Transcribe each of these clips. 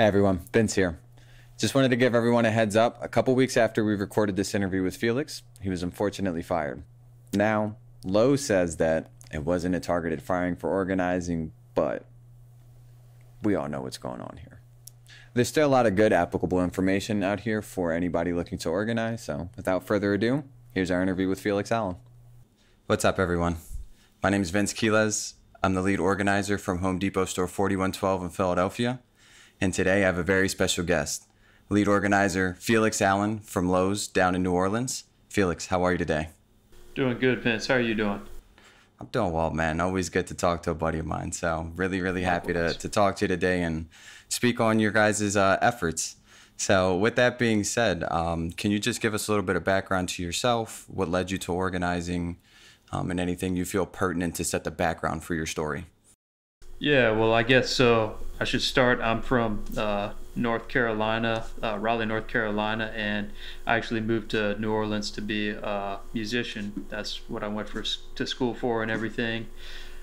Hey everyone, Vince here. Just wanted to give everyone a heads up. A couple weeks after we recorded this interview with Felix, he was unfortunately fired. Now, Lowe's says that it wasn't a targeted firing for organizing, but we all know what's going on here. There's still a lot of good applicable information out here for anybody looking to organize, so without further ado, here's our interview with Felix Allen. What's up everyone? My name is Vince Quiles. I'm the lead organizer from Home Depot store 4112 in Philadelphia. And today I have a very special guest, lead organizer Felix Allen from Lowe's down in New Orleans. Felix, how are you today? Doing good, Vince. How are you doing? I'm doing well, man. Always good to talk to a buddy of mine. So really, really happy to talk to you today and speak on your guys' efforts. So with that being said, can you just give us a little bit of background to yourself, what led you to organizing, and anything you feel pertinent to set the background for your story? Yeah, well, I guess so. I should start. I'm from North Carolina, Raleigh, North Carolina, and I actually moved to New Orleans to be a musician. That's what I went to school for and everything.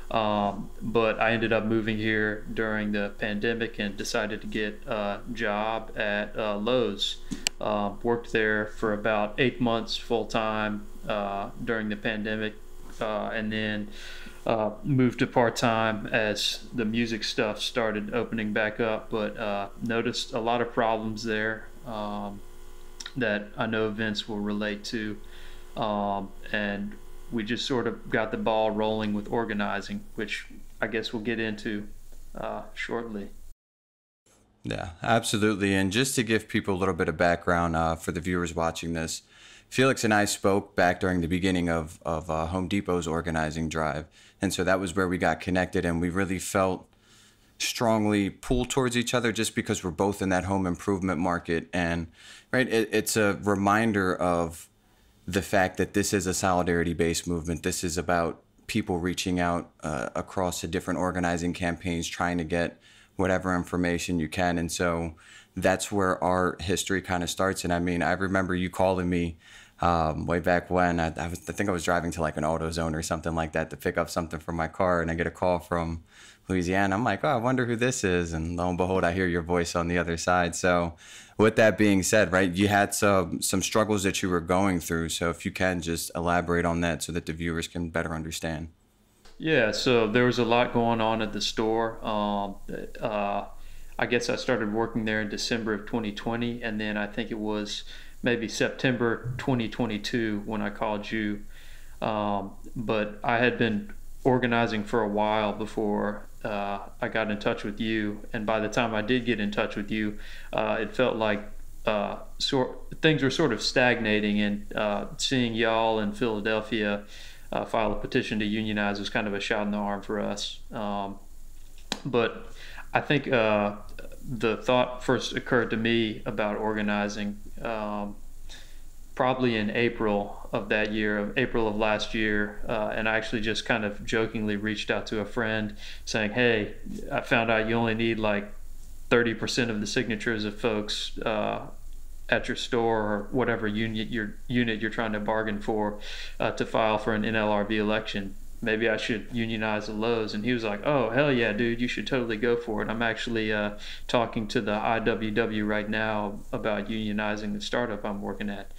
But I ended up moving here during the pandemic and decided to get a job at Lowe's. Worked there for about 8 months full time during the pandemic, and then moved to part-time as the music stuff started opening back up, but noticed a lot of problems there that I know Vince will relate to, and we just sort of got the ball rolling with organizing, which I guess we'll get into shortly. Yeah, absolutely. And just to give people a little bit of background for the viewers watching this, Felix and I spoke back during the beginning of Home Depot's organizing drive. And so that was where we got connected, and we really felt strongly pulled towards each other just because we're both in that home improvement market. And right, it's a reminder of the fact that this is a solidarity-based movement. This is about people reaching out across the different organizing campaigns, trying to get whatever information you can. And so that's where our history kind of starts. And I mean, I remember you calling me way back when. I think I was driving to like an AutoZone or something like that to pick up something from my car, and I get a call from Louisiana. I'm like, oh, I wonder who this is. And lo and behold, I hear your voice on the other side. So with that being said, right, you had some struggles that you were going through. So if you can just elaborate on that so that the viewers can better understand. Yeah, so there was a lot going on at the store. I guess I started working there in December of 2020, and then I think it was maybe September 2022 when I called you. But I had been organizing for a while before I got in touch with you, and by the time I did get in touch with you, it felt like things were sort of stagnating, and seeing y'all in Philadelphia file a petition to unionize was kind of a shot in the arm for us. But I think the thought first occurred to me about organizing probably in April of last year. And I actually just kind of jokingly reached out to a friend saying, hey, I found out you only need like 30% of the signatures of folks at your store or whatever unit you're trying to bargain for to file for an NLRB election. Maybe I should unionize the Lowe's. And he was like, oh, hell yeah, dude, you should totally go for it. I'm actually talking to the IWW right now about unionizing the startup I'm working at.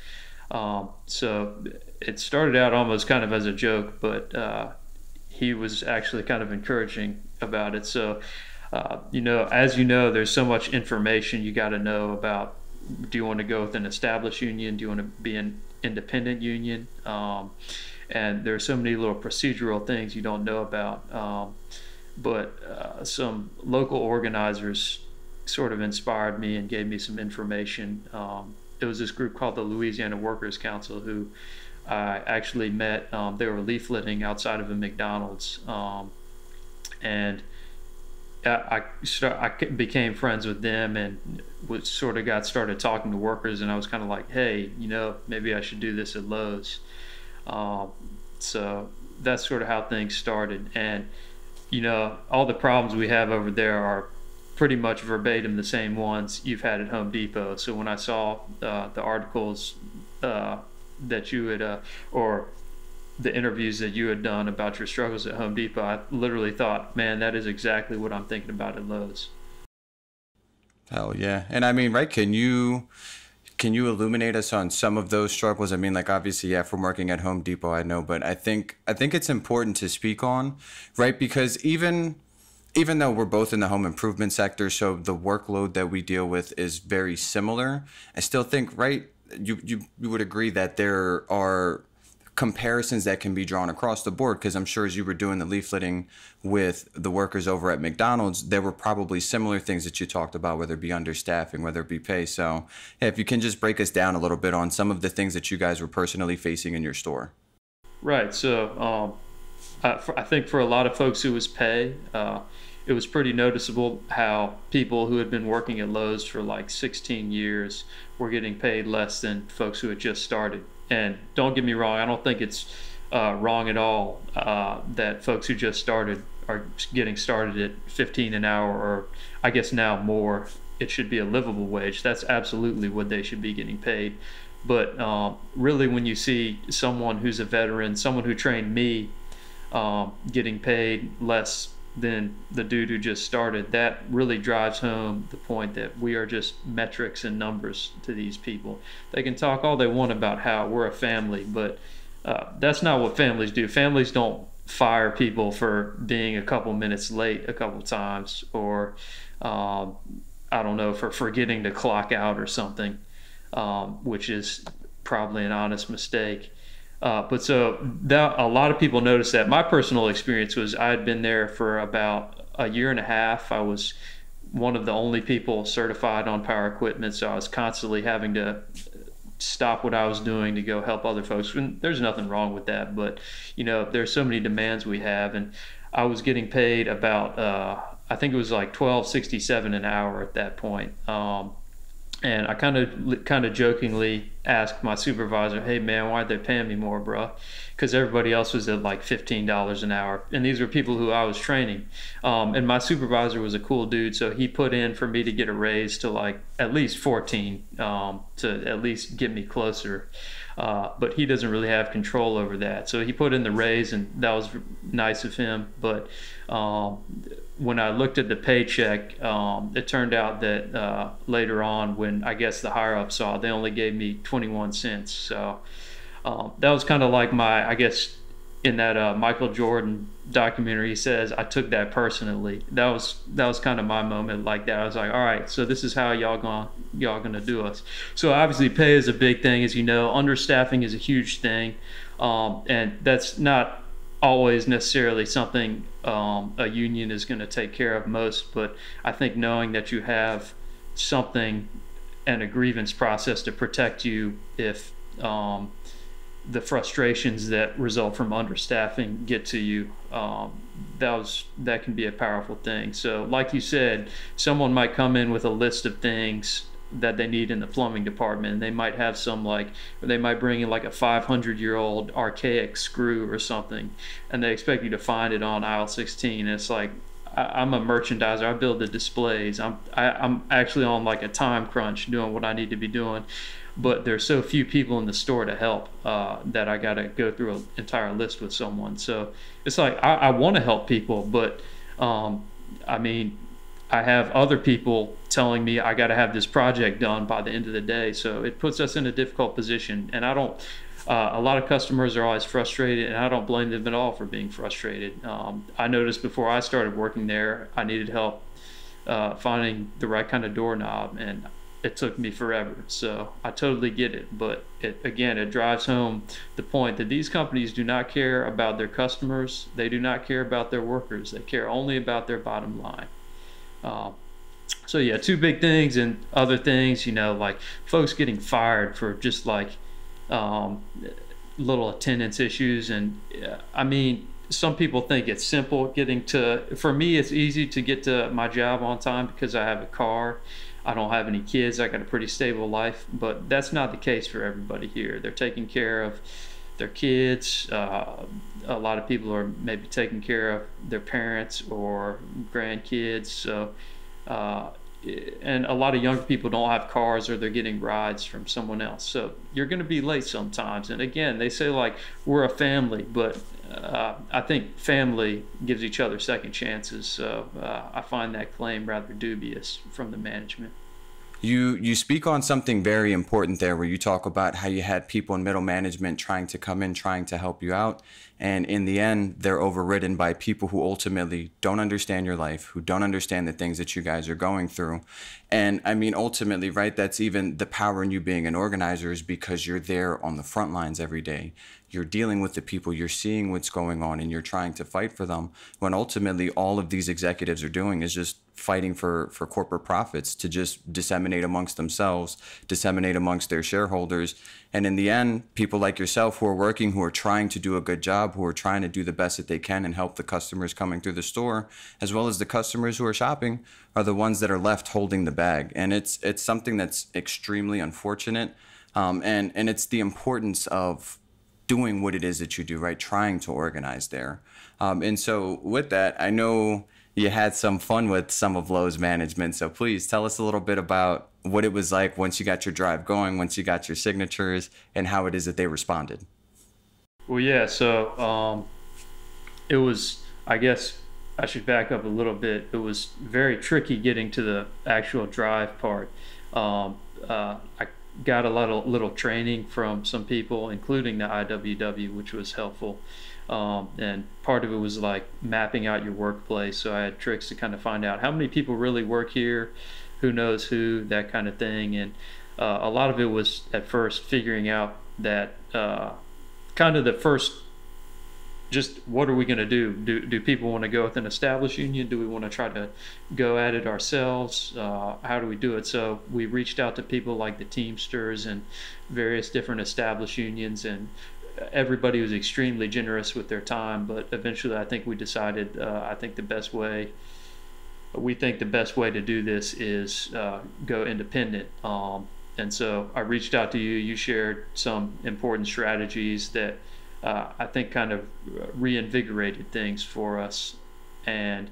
So it started out almost kind of as a joke, but he was actually kind of encouraging about it. So, you know, as you know, there's so much information you got to know about. Do you want to go with an established union? Do you want to be an independent union? And there's so many little procedural things you don't know about. But some local organizers sort of inspired me and gave me some information. It was this group called the Louisiana Workers Council who I actually met. They were leafleting outside of a McDonald's. And I became friends with them and sort of got started talking to workers, and I was kind of like, hey, you know, maybe I should do this at Lowe's. So that's sort of how things started. And, you know, all the problems we have over there are pretty much verbatim the same ones you've had at Home Depot. So when I saw the articles that you had, or the interviews that you had done about your struggles at Home Depot, I literally thought, man, that is exactly what I'm thinking about at Lowe's. Hell yeah. And I mean, right, can you illuminate us on some of those struggles? I mean, like, obviously, yeah, from working at Home Depot, I know, but I think it's important to speak on, right? Because even though we're both in the home improvement sector, so the workload that we deal with is very similar, I still think, right, you would agree that there are comparisons that can be drawn across the board, because I'm sure as you were doing the leafleting with the workers over at McDonald's, there were probably similar things that you talked about, whether it be understaffing, whether it be pay. So yeah, if you can just break us down a little bit on some of the things that you guys were personally facing in your store. Right. So I think for a lot of folks it was pay. It was pretty noticeable how people who had been working at Lowe's for like 16 years were getting paid less than folks who had just started. And don't get me wrong, I don't think it's wrong at all that folks who just started are getting started at $15 an hour, or I guess now more. It should be a livable wage. That's absolutely what they should be getting paid. But really, when you see someone who's a veteran, someone who trained me, getting paid less than the dude who just started, that really drives home the point that we are just metrics and numbers to these people. They can talk all they want about how we're a family, but that's not what families do. Families don't fire people for being a couple minutes late a couple times, or I don't know, for forgetting to clock out or something, which is probably an honest mistake. But so that, a lot of people noticed that. My personal experience was I had been there for about a year and a half. I was one of the only people certified on power equipment, so I was constantly having to stop what I was doing to go help other folks. And there's nothing wrong with that, but you know, there's so many demands we have, and I was getting paid about I think it was like $12.67 an hour at that point. And I kind of jokingly asked my supervisor, hey man, why'd they pay me more, bro? Because everybody else was at like $15 an hour. And these were people who I was training. And my supervisor was a cool dude, so he put in for me to get a raise to like at least 14, to at least get me closer. But he doesn't really have control over that. So he put in the raise, and that was nice of him. But when I looked at the paycheck, it turned out that later on, when I guess the higher up saw, they only gave me 21 cents. So that was kind of like my, I guess, in that Michael Jordan documentary, he says, I took that personally. That was kind of my moment like that. I was like, all right, so this is how y'all gonna do us. So obviously pay is a big thing, as you know. Understaffing is a huge thing, and that's not always necessarily something a union is going to take care of most, but I think knowing that you have something and a grievance process to protect you if the frustrations that result from understaffing get to you, that can be a powerful thing. So like you said, someone might come in with a list of things that they need in the plumbing department. They might have some, like, they might bring in like a 500-year-old archaic screw or something, and they expect you to find it on aisle 16. And it's like, I'm a merchandiser. I build the displays. I'm actually on like a time crunch doing what I need to be doing. But there's so few people in the store to help that I got to go through an entire list with someone. So it's like, I want to help people, but I mean, I have other people telling me I got to have this project done by the end of the day. So it puts us in a difficult position. And I don't, a lot of customers are always frustrated, and I don't blame them at all for being frustrated. I noticed before I started working there, I needed help finding the right kind of doorknob, and it took me forever. So I totally get it, but it drives home the point that these companies do not care about their customers. They do not care about their workers. They care only about their bottom line. So yeah, two big things. And other things, you know, like folks getting fired for just like little attendance issues. And I mean, some people think it's simple for me, it's easy to get to my job on time because I have a car. I don't have any kids. I got a pretty stable life, but that's not the case for everybody here. They're taking care of their kids. A lot of people are maybe taking care of their parents or grandkids. So, and a lot of younger people don't have cars, or they're getting rides from someone else. So you're going to be late sometimes. And again, they say like, we're a family, but I think family gives each other second chances, so I find that claim rather dubious from the management. You speak on something very important there, where you talk about how you had people in middle management trying to come in, trying to help you out, and in the end, they're overridden by people who ultimately don't understand your life, who don't understand the things that you guys are going through. And I mean, ultimately, right, that's even the power in you being an organizer, is because you're there on the front lines every day. You're dealing with the people, you're seeing what's going on, and you're trying to fight for them, when ultimately all of these executives are doing is just fighting for corporate profits to just disseminate amongst themselves, disseminate amongst their shareholders. And in the end, people like yourself who are working, who are trying to do a good job, who are trying to do the best that they can and help the customers coming through the store, as well as the customers who are shopping, are the ones that are left holding the bag. And it's something that's extremely unfortunate. And it's the importance of doing what it is that you do, right? Trying to organize there. And so with that, I know you had some fun with some of Lowe's management. So please tell us a little bit about what it was like once you got your drive going, once you got your signatures, and how it is that they responded. Well, yeah, so it was, I guess I should back up a little bit. It was very tricky getting to the actual drive part. I got a lot of little training from some people, including the IWW, which was helpful. And part of it was like mapping out your workplace. So I had tricks to kind of find out how many people really work here, who knows who, that kind of thing. And a lot of it was at first figuring out that kind of the first, just what are we going to do? Do people want to go with an established union? Do we want to try to go at it ourselves? How do we do it? So we reached out to people like the Teamsters and various different established unions, and everybody was extremely generous with their time. But eventually I think we decided, we think the best way to do this is go independent. And so I reached out to you. You shared some important strategies that I think kind of reinvigorated things for us. And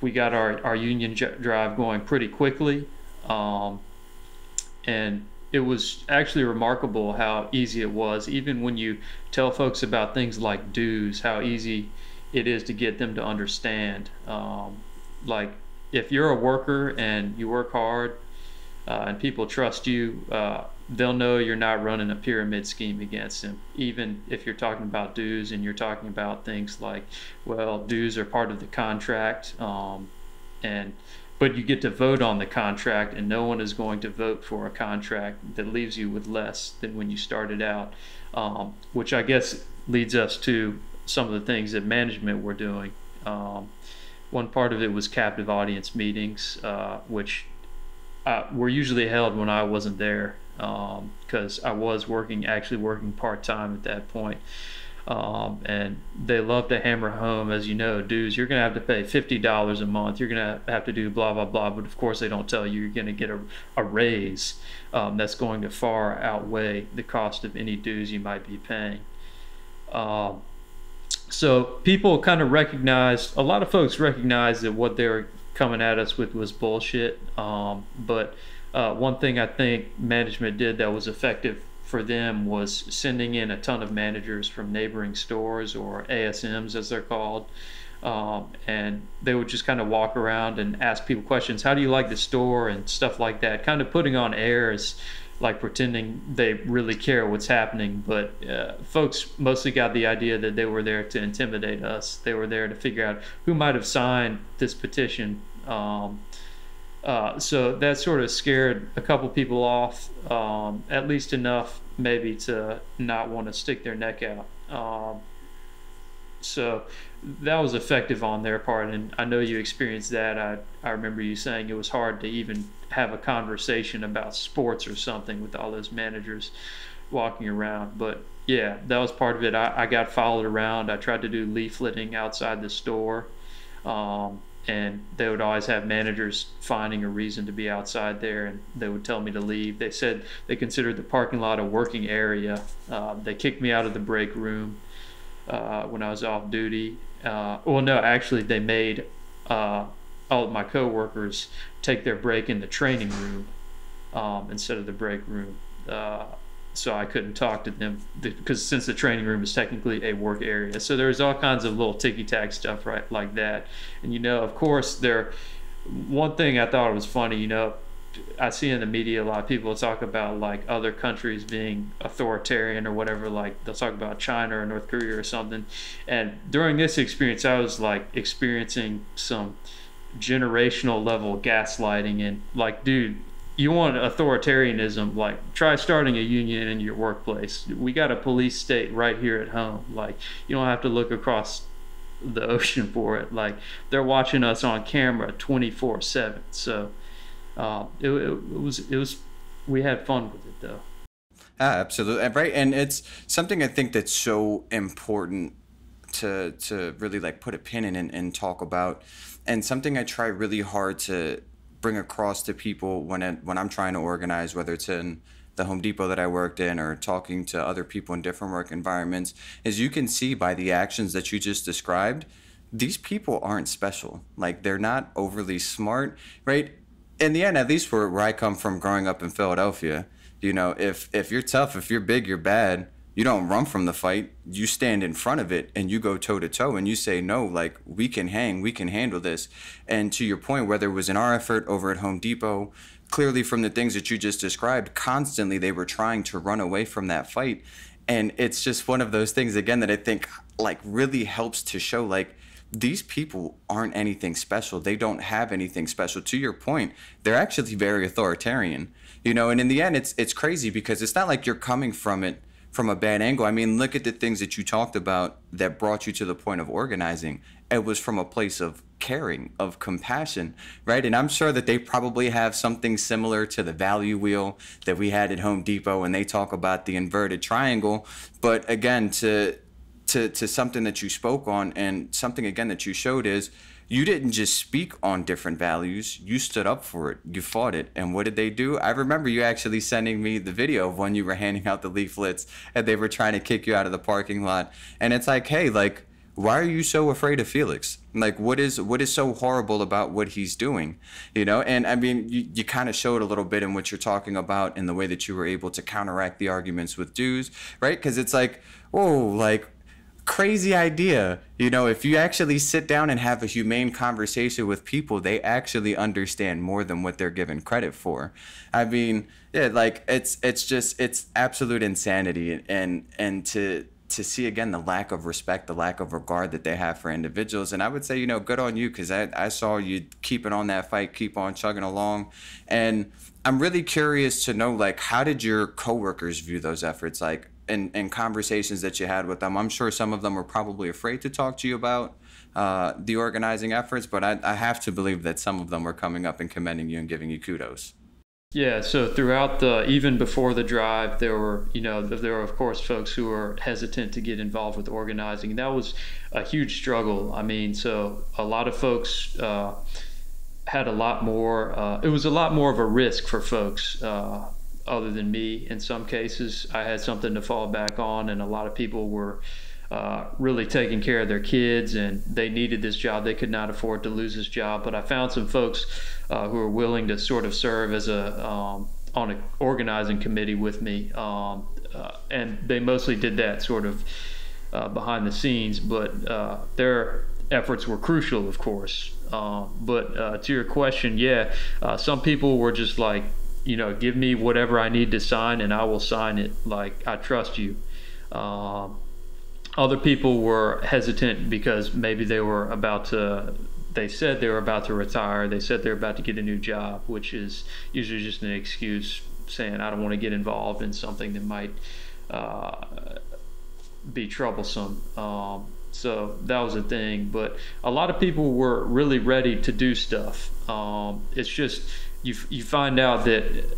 we got our union drive going pretty quickly. And it was actually remarkable how easy it was, even when you tell folks about things like dues, how easy it is to get them to understand. Like if you're a worker and you work hard and people trust you, they'll know you're not running a pyramid scheme against them. Even if you're talking about dues and you're talking about things like, well, dues are part of the contract, but you get to vote on the contract, and no one is going to vote for a contract that leaves you with less than when you started out, which I guess leads us to some of the things that management were doing. One part of it was captive audience meetings, which were usually held when I wasn't there, because I was actually working part-time at that point. And they love to hammer home, as you know, dues, you're going to have to pay $50 a month, you're going to have to do blah, blah, blah. But of course they don't tell you you're going to get a raise that's going to far outweigh the cost of any dues you might be paying. So people kind of recognized, a lot of folks recognized that what they were coming at us with was bullshit. But one thing I think management did that was effective for them was sending in a ton of managers from neighboring stores, or ASMs as they're called, and they would just kind of walk around and ask people questions. How do you like the store and stuff like that? Kind of putting on airs, like pretending they really care what's happening. But folks mostly got the idea that they were there to intimidate us. They were there to figure out who might have signed this petition. So that sort of scared a couple people off, at least enough maybe to not want to stick their neck out. So that was effective on their part, and I know you experienced that. I remember you saying it was hard to even have a conversation about sports or something with all those managers walking around. But yeah, that was part of it. I got followed around. I tried to do leafleting outside the store. And they would always have managers finding a reason to be outside there, and they would tell me to leave. They said they considered the parking lot a working area. They kicked me out of the break room when I was off duty. Well, no, actually they made all of my coworkers take their break in the training room instead of the break room. so I couldn't talk to them because since the training room is technically a work area. So there's all kinds of little ticky-tack stuff right like that. And, you know, of course, there. One thing I thought was funny, you know, I see in the media a lot of people talk about like other countries being authoritarian or whatever, like they'll talk about China or North Korea or something. And during this experience, I was like experiencing some generational level gaslighting and like, dude, you want authoritarianism, like try starting a union in your workplace. We got a police state right here at home. Like you don't have to look across the ocean for it. Like they're watching us on camera 24/7. So it was we had fun with it though. Absolutely right, and it's something I think that's so important to really like put a pin in and talk about, and something I try really hard to bring across to people when I'm trying to organize, whether it's in the Home Depot that I worked in or talking to other people in different work environments, as you can see by the actions that you just described, these people aren't special. Like they're not overly smart, right? In the end, at least where I come from growing up in Philadelphia, you know, if you're tough, if you're big, you're bad, you don't run from the fight, you stand in front of it and you go toe to toe and you say, no, like we can hang, we can handle this. And to your point, whether it was in our effort over at Home Depot, clearly from the things that you just described, constantly they were trying to run away from that fight. And it's just one of those things, again, that I think like really helps to show like these people aren't anything special. They don't have anything special. To your point, they're actually very authoritarian, you know, and in the end, it's crazy because it's not like you're coming from it from a bad angle. I mean, look at the things that you talked about that brought you to the point of organizing. It was from a place of caring, of compassion, right? And I'm sure that they probably have something similar to the value wheel that we had at Home Depot, and they talk about the inverted triangle. But again, to something that you spoke on and something again that you showed is you didn't just speak on different values, you stood up for it, you fought it. And what did they do? I remember you actually sending me the video of when you were handing out the leaflets and they were trying to kick you out of the parking lot. And it's like, hey, like, why are you so afraid of Felix? Like, what is so horrible about what he's doing? You know, and I mean, you kind of showed a little bit in what you're talking about in the way that you were able to counteract the arguments with dues, right? Because it's like, whoa, like, crazy idea. You know, if you actually sit down and have a humane conversation with people, they actually understand more than what they're given credit for. I mean, yeah, like, it's just, it's absolute insanity. And to see, again, the lack of respect, the lack of regard that they have for individuals. And I would say, you know, good on you, because I saw you keeping on that fight, keep on chugging along. And I'm really curious to know, like, how did your coworkers view those efforts? Like, in conversations that you had with them, I'm sure some of them were probably afraid to talk to you about the organizing efforts, but I have to believe that some of them were coming up and commending you and giving you kudos. Yeah, so throughout even before the drive, there were of course folks who were hesitant to get involved with organizing, and that was a huge struggle. I mean, so a lot of folks had a lot more, it was a lot more of a risk for folks other than me. In some cases, I had something to fall back on, and a lot of people were really taking care of their kids and they needed this job. They could not afford to lose this job. But I found some folks who were willing to sort of serve as on an organizing committee with me. And they mostly did that sort of behind the scenes, but their efforts were crucial, of course. But to your question, yeah, some people were just like, you know, give me whatever I need to sign and I will sign it. Like, I trust you. Other people were hesitant because maybe they said they were about to retire. They said they're about to get a new job, which is usually just an excuse saying, I don't want to get involved in something that might be troublesome. So that was a thing. But a lot of people were really ready to do stuff. It's just you find out that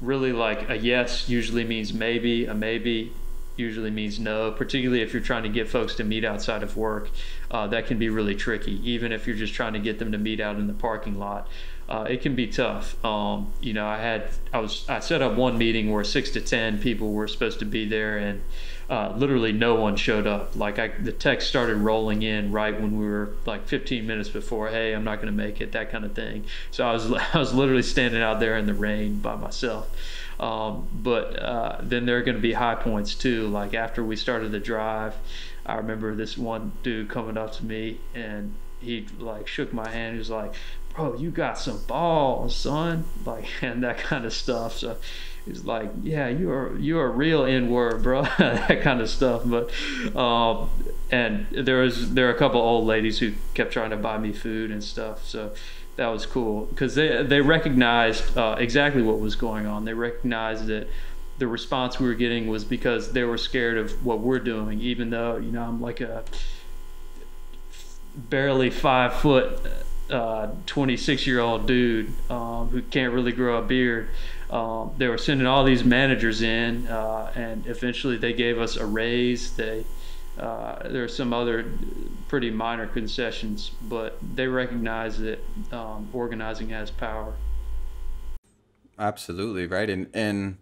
really like a yes usually means maybe, a maybe usually means no, particularly if you're trying to get folks to meet outside of work. That can be really tricky. Even if you're just trying to get them to meet out in the parking lot, it can be tough. You know, I set up one meeting where 6 to 10 people were supposed to be there, and Literally no one showed up. Like the text started rolling in right when we were like 15 minutes before, hey, I'm not going to make it, that kind of thing. So I was literally standing out there in the rain by myself. But then there are going to be high points too. Like after we started the drive, I remember this one dude coming up to me and he like shook my hand. He was like, bro, you got some balls, son, like, and that kind of stuff. So he's like, yeah, you're a real N-word, bro, that kind of stuff. But and there are a couple old ladies who kept trying to buy me food and stuff, so that was cool because they recognized exactly what was going on. They recognized that the response we were getting was because they were scared of what we're doing, even though, you know, I'm like a barely 5 foot 26-year-old dude who can't really grow a beard. They were sending all these managers in, and eventually they gave us a raise. There are some other pretty minor concessions, but they recognize that organizing has power. Absolutely, right, and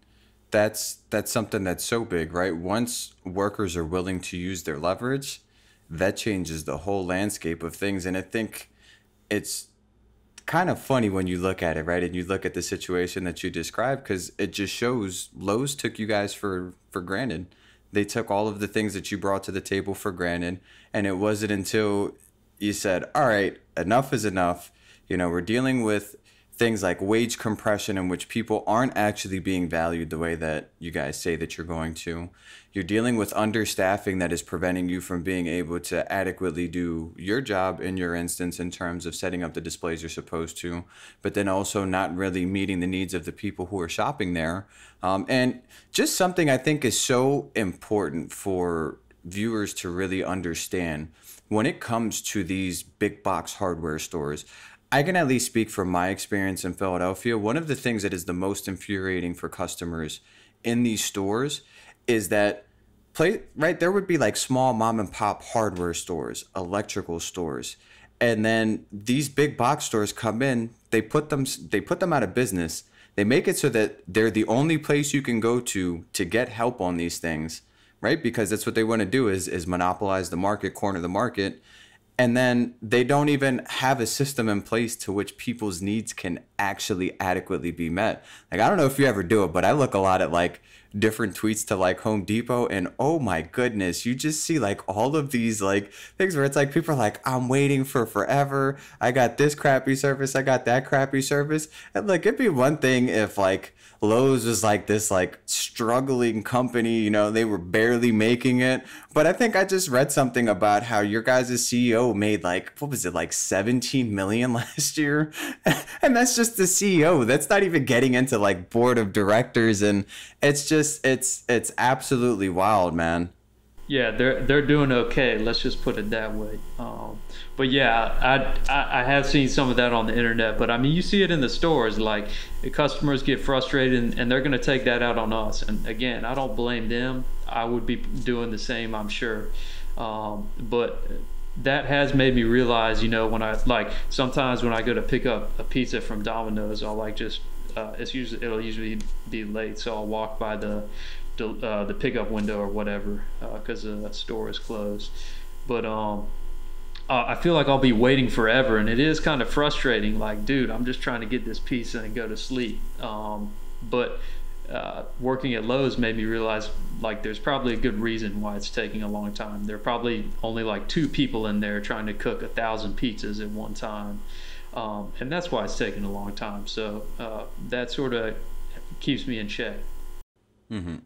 that's something that's so big, right? Once workers are willing to use their leverage, that changes the whole landscape of things, and I think it's kind of funny when you look at it, right? And you look at the situation that you described, because it just shows Lowe's took you guys for granted. They took all of the things that you brought to the table for granted. And it wasn't until you said, all right, enough is enough. You know, we're dealing with things like wage compression in which people aren't actually being valued the way that you guys say that you're going to. You're dealing with understaffing that is preventing you from being able to adequately do your job in your instance in terms of setting up the displays you're supposed to, but then also not really meeting the needs of the people who are shopping there. And just something I think is so important for viewers to really understand when it comes to these big box hardware stores. I can at least speak from my experience in Philadelphia. One of the things that is the most infuriating for customers in these stores is that, right, there would be like small mom and pop hardware stores, electrical stores, and then these big box stores come in, they put them out of business. They make it so that they're the only place you can go to get help on these things, right? Because that's what they want to do is monopolize the market, corner the market. And then they don't even have a system in place to which people's needs can actually adequately be met. Like, I don't know if you ever do it, but I look a lot at like different tweets to like Home Depot, and oh my goodness, you just see like all of these like things where it's like people are like, I'm waiting for forever. I got this crappy service. I got that crappy service. And like, it'd be one thing if like Lowe's was like this like struggling company, you know, they were barely making it. But I think I just read something about how your guys' CEO made like, what was it, like 17 million last year? And that's just the CEO. That's not even getting into like board of directors. And it's just, it's absolutely wild, man. Yeah, they're doing okay. Let's just put it that way. But yeah, I have seen some of that on the internet. But I mean, you see it in the stores. Like, the customers get frustrated, and they're going to take that out on us. And again, I don't blame them. I would be doing the same, I'm sure. But that has made me realize, you know, when I like sometimes when I go to pick up a pizza from Domino's, I'll like just it'll usually be late, so I'll walk by the pickup window or whatever, because the store is closed. But I feel like I'll be waiting forever, and it is kind of frustrating. Like, dude, I'm just trying to get this pizza and go to sleep. But working at Lowe's made me realize, like, there's probably a good reason why it's taking a long time. There are probably only like 2 people in there trying to cook 1,000 pizzas at one time, and that's why it's taking a long time. So that sort of keeps me in check. Mm-hmm.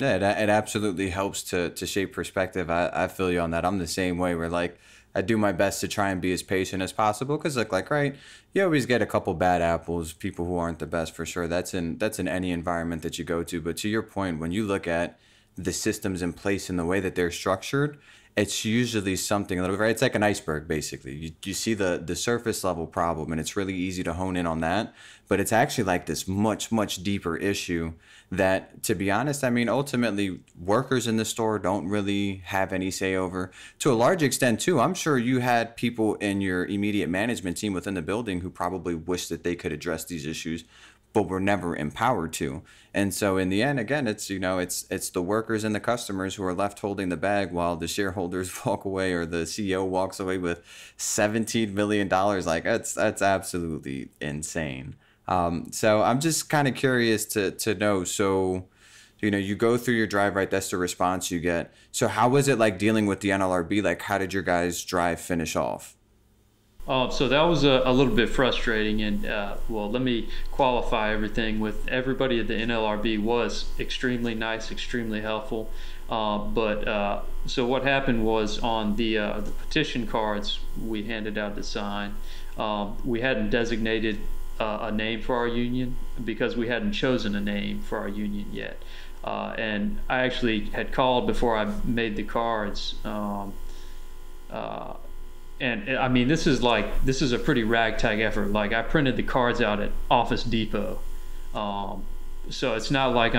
Yeah, it absolutely helps to shape perspective. I feel you on that. I'm the same way, where like I do my best to try and be as patient as possible, because like right, you always get a couple bad apples, people who aren't the best for sure. That's in any environment that you go to. But to your point, when you look at the systems in place and the way that they're structured, it's usually something, right? It's like an iceberg, basically. You see the surface level problem, and it's really easy to hone in on that. But it's actually like this much, much deeper issue that, to be honest, I mean, ultimately, workers in the store don't really have any say over. To a large extent, too, I'm sure you had people in your immediate management team within the building who probably wished that they could address these issues, but we're never empowered to. And so in the end, again, it's, you know, it's the workers and the customers who are left holding the bag while the shareholders walk away or the CEO walks away with $17 million. Like that's absolutely insane. So I'm just kind of curious to know. So, you know, you go through your drive, right? That's the response you get. So how was it like dealing with the NLRB? Like, how did your guys' drive finish off? So that was a little bit frustrating, and well, let me qualify everything with everybody at the NLRB was extremely nice, extremely helpful. So what happened was on the petition cards we handed out to sign, we hadn't designated a name for our union because we hadn't chosen a name for our union yet. And I actually had called before I made the cards. And I mean, this is a pretty ragtag effort. Like, I printed the cards out at Office Depot. So it's not like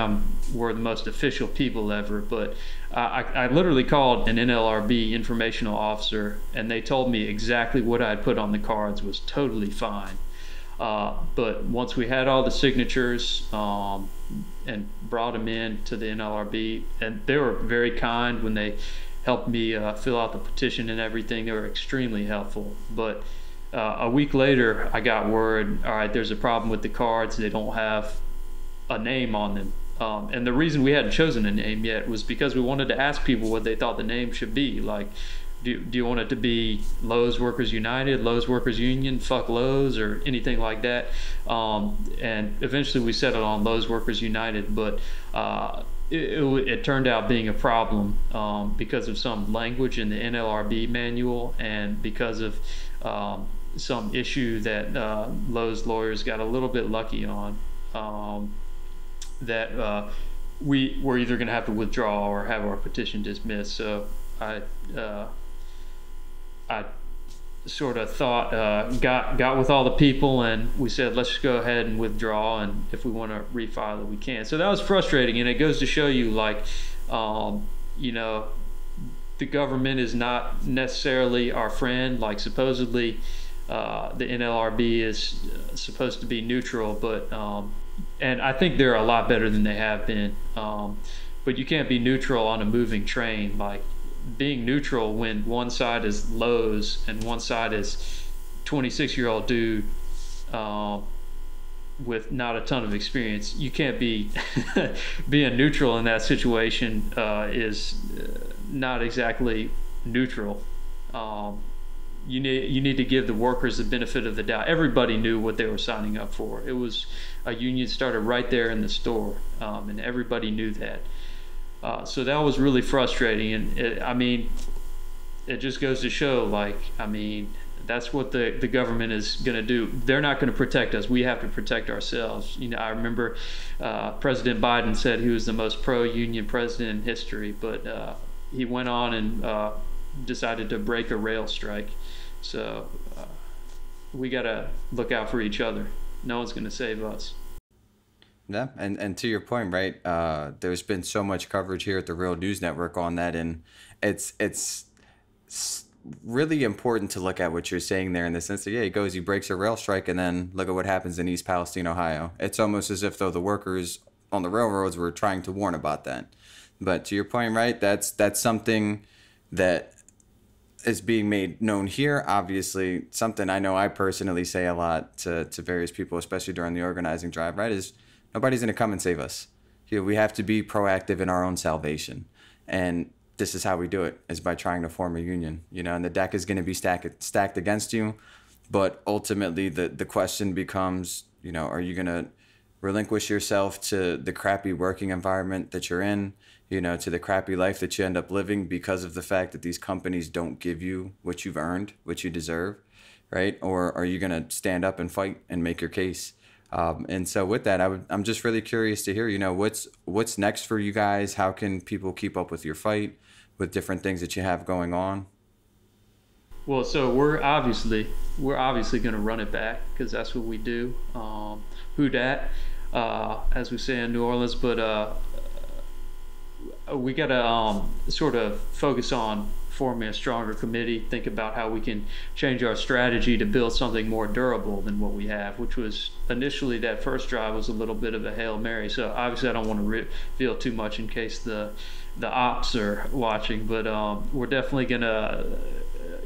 we're the most official people ever, but I literally called an NLRB informational officer and they told me exactly what I'd put on the cards was totally fine. But once we had all the signatures and brought them in to the NLRB, and they were very kind when they helped me fill out the petition and everything. They were extremely helpful. But a week later, I got word, all right, there's a problem with the cards. They don't have a name on them. And the reason we hadn't chosen a name yet was because we wanted to ask people what they thought the name should be. Like, do you want it to be Lowe's Workers United, Lowe's Workers Union, Fuck Lowe's, or anything like that? And eventually we settled on Lowe's Workers United, but it turned out being a problem because of some language in the NLRB manual and because of some issue that Lowe's lawyers got a little bit lucky on, that we were either going to have to withdraw or have our petition dismissed. So I sort of thought, got with all the people and we said, let's just go ahead and withdraw, and if we want to refile it, we can. So that was frustrating, and it goes to show you, like, you know, the government is not necessarily our friend. Like, supposedly the NLRB is supposed to be neutral, but and I think they're a lot better than they have been, but you can't be neutral on a moving train. Like, being neutral when one side is Lowe's and one side is 26-year-old dude with not a ton of experience, you can't be being neutral in that situation is not exactly neutral. You need to give the workers the benefit of the doubt. Everybody knew what they were signing up for. It was a union started right there in the store, and everybody knew that. So that was really frustrating, and I mean, it just goes to show, like, I mean, that's what the government is going to do. They're not going to protect us. We have to protect ourselves. You know, I remember President Biden said he was the most pro-union president in history, but he went on and decided to break a rail strike. So we got to look out for each other. No one's going to save us. Yeah, and to your point, right, there's been so much coverage here at The Real News Network on that, and it's really important to look at what you're saying there in the sense that, yeah, he breaks a rail strike, and then look at what happens in East Palestine, Ohio. It's almost as if, though, the workers on the railroads were trying to warn about that. But to your point, right, that's something that is being made known here. Obviously, something I know I personally say a lot to various people, especially during the organizing drive, right, is nobody's going to come and save us. You know, we have to be proactive in our own salvation. And this is how we do it, is by trying to form a union. You know, and the deck is going to be stacked against you. But ultimately, the question becomes, you know, are you going to relinquish yourself to the crappy working environment that you're in, you know, to the crappy life that you end up living because of the fact that these companies don't give you what you've earned, what you deserve, right? Or are you going to stand up and fight and make your case? And so with that, I'm just really curious to hear, you know, what's next for you guys? How can people keep up with your fight, with different things that you have going on? Well, so we're obviously going to run it back, because that's what we do. Who dat, as we say in New Orleans, but we got to sort of focus on forming a stronger committee, think about how we can change our strategy to build something more durable than what we have, which was initially that first drive was a little bit of a Hail Mary. So obviously I don't want to reveal too much in case the ops are watching, but we're definitely going to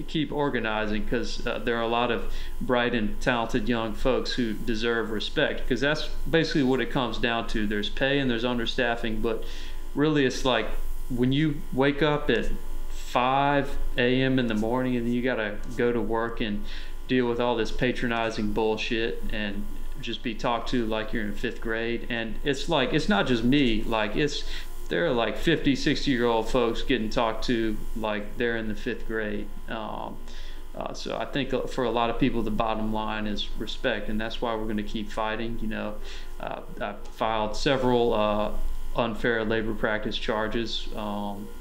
keep organizing, because there are a lot of bright and talented young folks who deserve respect, because that's basically what it comes down to. There's pay and there's understaffing, but really it's like when you wake up at 5 a.m. in the morning and you gotta go to work and deal with all this patronizing bullshit and just be talked to like you're in 5th grade. And it's like, it's not just me, like there are like 50, 60-year-old folks getting talked to like they're in the 5th grade. So I think for a lot of people, the bottom line is respect, and that's why we're going to keep fighting. You know, I filed several unfair labor practice charges,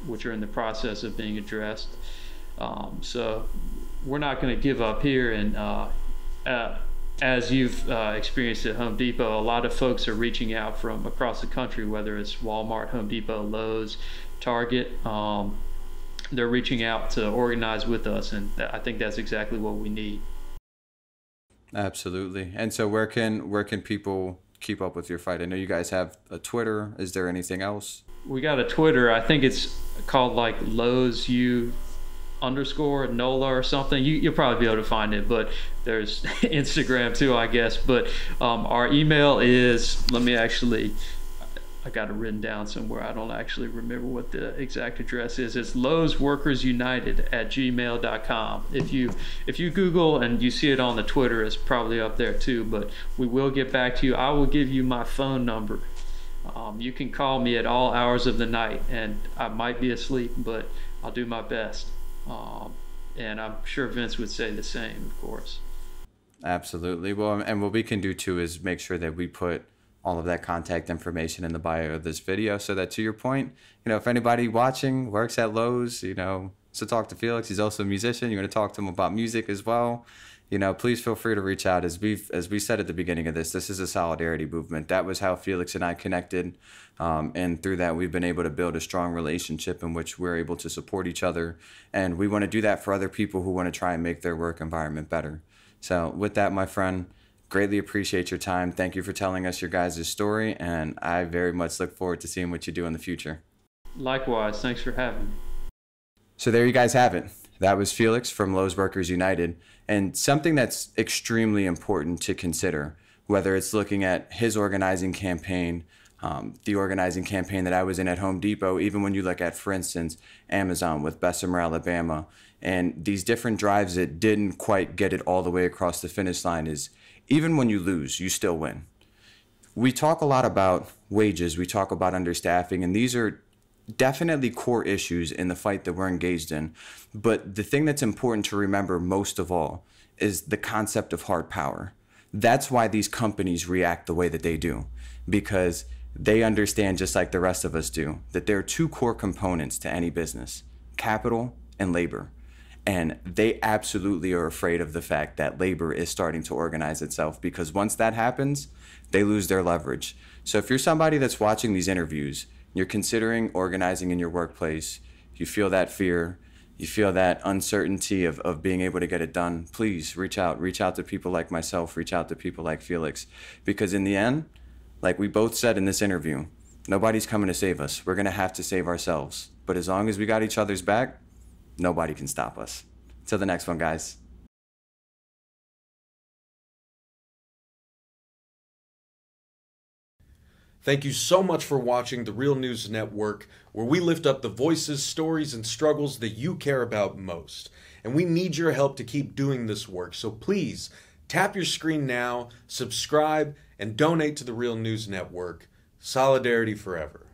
which are in the process of being addressed. So we're not going to give up here. And as you've experienced at Home Depot, a lot of folks are reaching out from across the country, whether it's Walmart, Home Depot, Lowe's, Target. They're reaching out to organize with us, and I think that's exactly what we need. Absolutely. And so where can people keep up with your fight? I know you guys have a Twitter. Is there anything else? We got a Twitter. I think it's called like Lowe's U underscore NOLA or something. You'll probably be able to find it, but there's Instagram too, I guess. But our email is, let me actually, I got it written down somewhere. I don't actually remember what the exact address is. It's Lowe's Workers United at gmail.com. If you Google and you see it on the Twitter, it's probably up there too, but we will get back to you. I will give you my phone number. You can call me at all hours of the night, and I might be asleep, but I'll do my best. And I'm sure Vince would say the same, of course. Absolutely. Well, and what we can do too is make sure that we put all of that contact information in the bio of this video, so that, to your point, you know, if anybody watching works at Lowe's, you know, so talk to Felix. He's also a musician. You're going to talk to him about music as well. You know, please feel free to reach out. As we said at the beginning of this is a solidarity movement. That was how Felix and I connected. And through that, we've been able to build a strong relationship in which we're able to support each other. And we want to do that for other people who want to try and make their work environment better. So with that, my friend, greatly appreciate your time. Thank you for telling us your guys' story, and I very much look forward to seeing what you do in the future. Likewise, thanks for having me. So there you guys have it. That was Felix from Lowe's Workers United. And something that's extremely important to consider, whether it's looking at his organizing campaign, the organizing campaign that I was in at Home Depot, even when you look at, for instance, Amazon with Bessemer, Alabama, and these different drives that didn't quite get it all the way across the finish line, is even when you lose, you still win. We talk a lot about wages, we talk about understaffing, and these are definitely core issues in the fight that we're engaged in. But the thing that's important to remember most of all is the concept of hard power. That's why these companies react the way that they do, because they understand, just like the rest of us do, that there are two core components to any business: capital and labor. And they absolutely are afraid of the fact that labor is starting to organize itself, because once that happens, they lose their leverage. So if you're somebody that's watching these interviews, you're considering organizing in your workplace, you feel that fear, you feel that uncertainty of being able to get it done, please reach out to people like myself, reach out to people like Felix, because in the end, like we both said in this interview, nobody's coming to save us. We're going to have to save ourselves. But as long as we got each other's back, nobody can stop us. Till the next one, guys. Thank you so much for watching The Real News Network, where we lift up the voices, stories, and struggles that you care about most. And we need your help to keep doing this work. So please, tap your screen now, subscribe, and donate to The Real News Network. Solidarity forever.